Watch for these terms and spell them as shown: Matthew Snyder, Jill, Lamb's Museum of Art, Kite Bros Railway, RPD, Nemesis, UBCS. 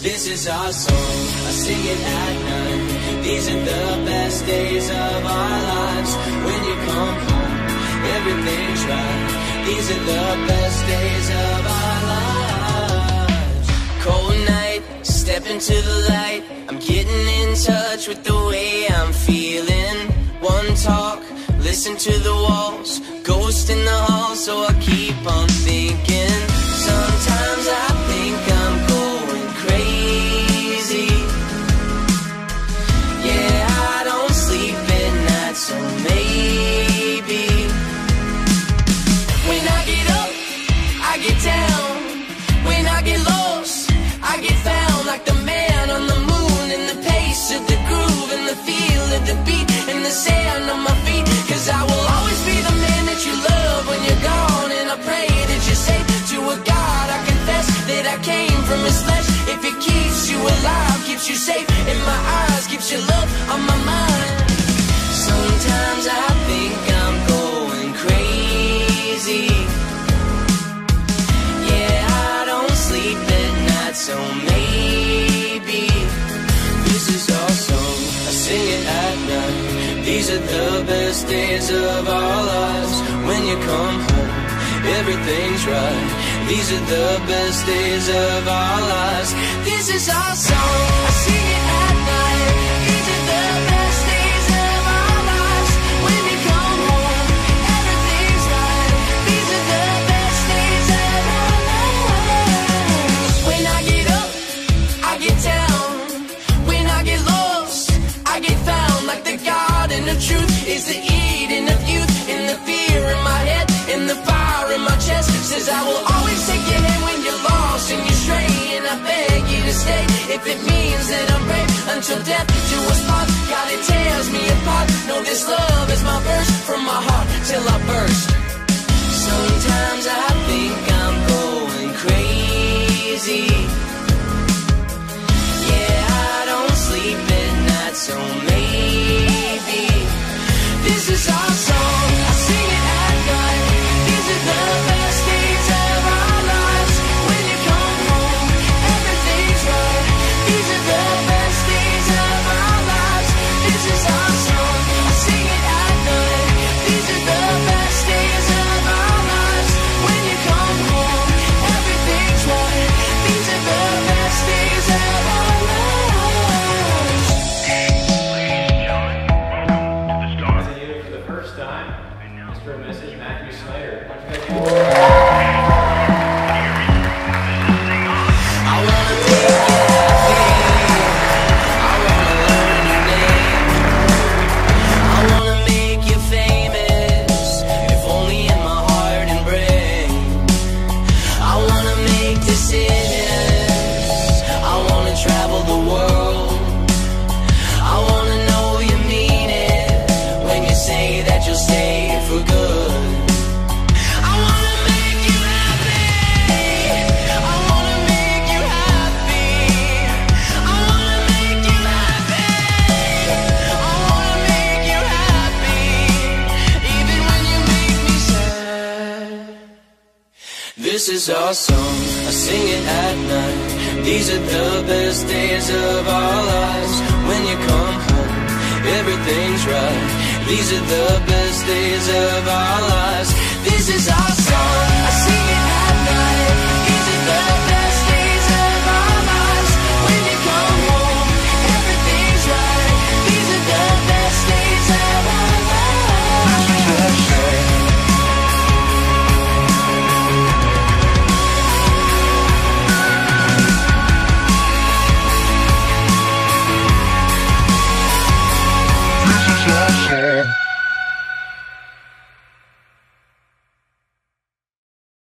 This is our song, I sing it at night. These are the best days of our lives. When you come home, everything's right. These are the best days of our lives. Cold night, step into the light. I'm getting in touch with the way I'm feeling. One talk, listen to the walls. Ghost in the hall, so I keep on thinking. Sometimes I think I'm going crazy. Yeah, I don't sleep at night, so maybe when I get up, I get down. When I get lost, I get found, like the man on the moon, and the pace of the groove, and the feel of the beat, and the sound on my feet. 'Cause I will always be the man that you love when you're gone, and I pray that you're safe. To a God I confess that I came from his flesh. If it keeps you alive, keeps you safe in my eyes, keeps your love on my mind. Sometimes I think I'm going crazy. Yeah, I don't sleep at night, so maybe this is our song, I sing it at night. These are the best days of our lives. When you come home, everything's right. These are the best days of our lives. This is our song, I sing it at night. These are the best days of our lives. When we come home, everything's right. These are the best days of our lives. When I get up, I get down. When I get lost, I get found. Like the garden of truth is the Eden of youth. In the fear in my head, in the fire in my chest says I will always take your hand when you're lost and you're straying, and I beg you to stay if it means that I'm brave. Until death do us part, God, it tears me apart. No, this love is my verse from my heart till I burst. Sometimes I think I'm going crazy. Yeah, I don't sleep at night, so maybe this is our song. I sing it at night. These are the best days of our lives. When you come home, everything's right. These are the best days of our lives. This is our song. I sing it at night. These are the best days of our lives. When you come home, everything's right. These are the best days of our lives. Here for the first time, Mr. and Mrs. Matthew Snyder. This is our song, I sing it at night. These are the best days of our lives. When you come home, everything's right. These are the best days of our lives. This is our song, I sing